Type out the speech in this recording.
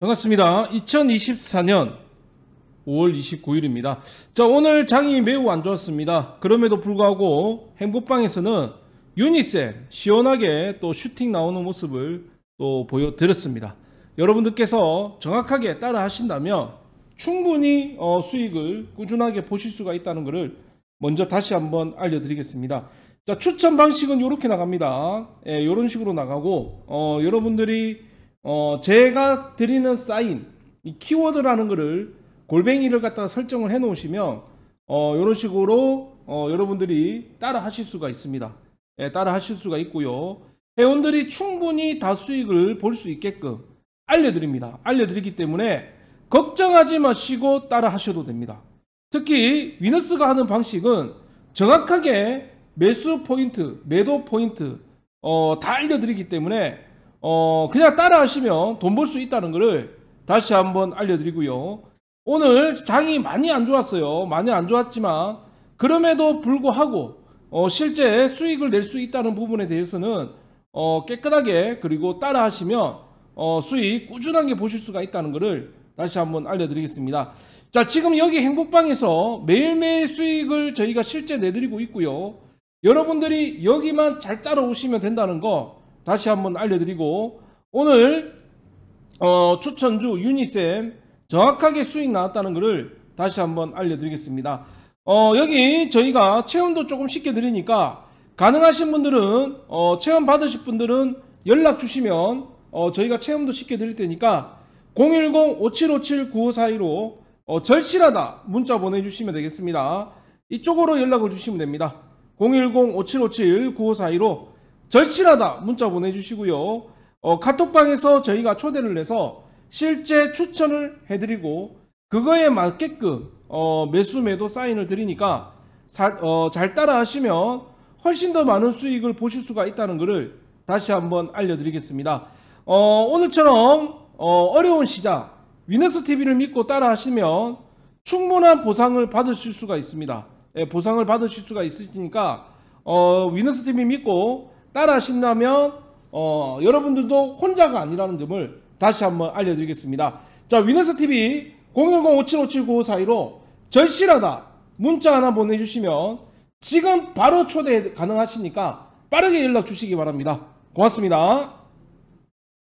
반갑습니다. 2024년 5월 29일입니다. 자, 오늘 장이 매우 안 좋았습니다. 그럼에도 불구하고 행복방에서는 유니셈 시원하게 또 슈팅 나오는 모습을 또 보여드렸습니다. 여러분들께서 정확하게 따라 하신다면 충분히 수익을 꾸준하게 보실 수가 있다는 것을 먼저 다시 한번 알려드리겠습니다. 자, 추천 방식은 이렇게 나갑니다. 이런 식으로 나가고 여러분들이 제가 드리는 사인, 이 키워드라는 것을 골뱅이를 갖다가 설정을 해 놓으시면 이런 식으로 여러분들이 따라 하실 수가 있습니다. 따라 하실 수가 있고요. 회원들이 충분히 다 수익을 볼 수 있게끔 알려드립니다. 알려드리기 때문에 걱정하지 마시고 따라 하셔도 됩니다. 특히 위너스가 하는 방식은 정확하게 매수 포인트, 매도 포인트 다 알려드리기 때문에 그냥 따라 하시면 돈 벌 수 있다는 것을 다시 한번 알려드리고요. 오늘 장이 많이 안 좋았어요. 많이 안 좋았지만 그럼에도 불구하고 실제 수익을 낼 수 있다는 부분에 대해서는 깨끗하게 그리고 따라 하시면 수익 꾸준하게 보실 수가 있다는 것을 다시 한번 알려드리겠습니다. 자, 지금 여기 행복방에서 매일매일 수익을 저희가 실제 내드리고 있고요. 여러분들이 여기만 잘 따라오시면 된다는 거 다시 한번 알려드리고, 오늘 추천주 유니셈 정확하게 수익 나왔다는 것을 다시 한번 알려드리겠습니다. 여기 저희가 체험도 조금 쉽게 드리니까 가능하신 분들은 체험 받으실 분들은 연락 주시면 저희가 체험도 쉽게 드릴 테니까 010-5757-9542로 절실하다 문자 보내주시면 되겠습니다. 이쪽으로 연락을 주시면 됩니다. 010-5757-9542로 절실하다 문자 보내주시고요. 카톡방에서 저희가 초대를 해서 실제 추천을 해드리고 그거에 맞게끔 매수 매도 사인을 드리니까 잘 따라 하시면 훨씬 더 많은 수익을 보실 수가 있다는 것을 다시 한번 알려드리겠습니다. 오늘처럼 어려운 시장 위너스 TV를 믿고 따라 하시면 충분한 보상을 받으실 수가 있습니다. 보상을 받으실 수가 있으니까 위너스 TV 믿고 따라 하신다면 여러분들도 혼자가 아니라는 점을 다시 한번 알려드리겠습니다. 자, 위너스 TV 010-5757-9542로 절실하다 문자 하나 보내주시면 지금 바로 초대 가능하시니까 빠르게 연락 주시기 바랍니다. 고맙습니다.